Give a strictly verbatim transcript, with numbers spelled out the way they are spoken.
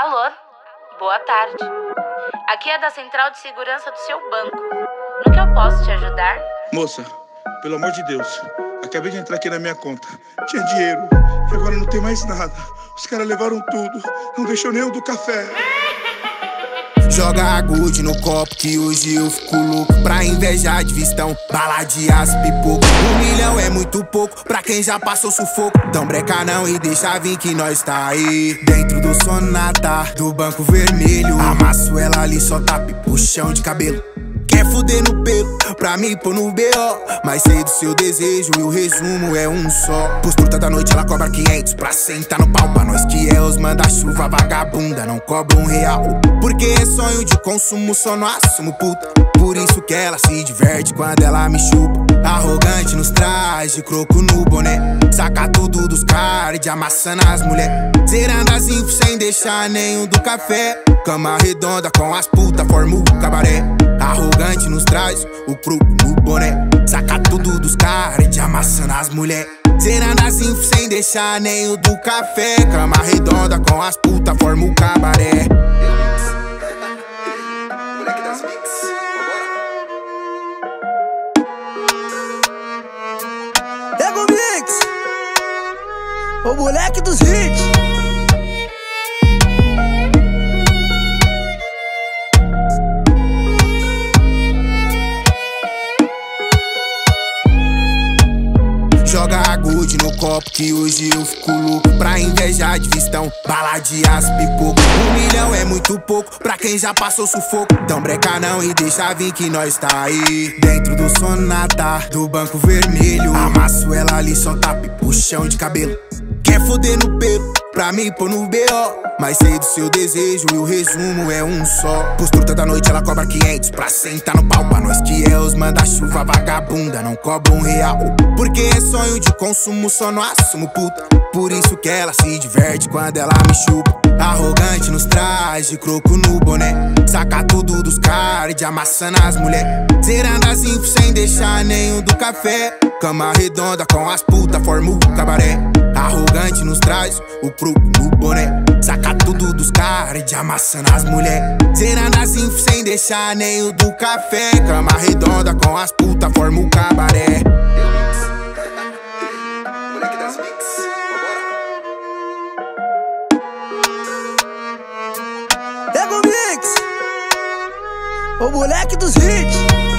Alô? Boa tarde. Aqui é da Central de Segurança do seu banco. No que eu posso te ajudar? Moça, pelo amor de Deus, acabei de entrar aqui na minha conta. Tinha dinheiro e agora não tem mais nada. Os caras levaram tudo, não deixou nem o do café. Joga a good no copo que hoje eu fico louco. Pra invejar de vistão, bala de aço, pipoco. Um milhão é muito pouco pra quem já passou sufoco. Então breca não e deixa vir que nós tá aí. Dentro do Sonata, do Banco Vermelho, amasso ela ali, só tapa pro chão de cabelo. Quer fuder no pelo, pra mim pôr no B O. Mas sei do seu desejo e o resumo é um só. Pros truta da noite ela cobra quinhentos pra sentar no pau. Pra nós que é os manda-chuva vagabunda, não cobra um real. Porque é sonho de consumo, só não assumo puta. Por isso que ela se diverte quando ela me chupa. Arrogante nos traz de croco no boné. Saca tudo dos caras e de amassando as mulher. Zerando as info sem deixar nenhum do café. Cama redonda com as putas, forma o cabaré. Arrogante nos traz o cru no boné. Saca tudo dos caras e de amassando as mulher. Zerando as info sem deixar nem o do café. Cama redonda com as putas, forma o cabaré. Pega o mix, o moleque dos hits. Joga a good no copo que hoje eu fico louco. Pra invejar de vistão, bala de aço, pipoco. Um milhão é muito pouco pra quem já passou sufoco. Então breca não e deixa vir que nós tá aí. Dentro do Sonata, do Banco Vermelho, amasso ela ali, só tapa e puxão de cabelo. Quer foder no pelo, pra mim pôr no B O. Mas sei do seu desejo e o resumo é um só. Pros truta da noite ela cobra quinhentos pra sentar no pau. Pra nós que é os manda-chuva vagabunda, não cobra um real. Porque é sonho de consumo, só não assumo puta. Por isso que ela se diverte quando ela me chupa. Arrogante nos traz de croco no boné. Saca tudo dos caras e de amassando as mulher. Zerando as info sem deixar nenhum do café. Cama redonda com as putas, forma o cabaré. Arrogante nos traz o croco no boné. Saca tudo dos caras e de amassando as mulher. Zerando as info sem deixar nem o do café. Cama redonda com as putas, forma o cabaré. Pega o mix, o moleque dos hits.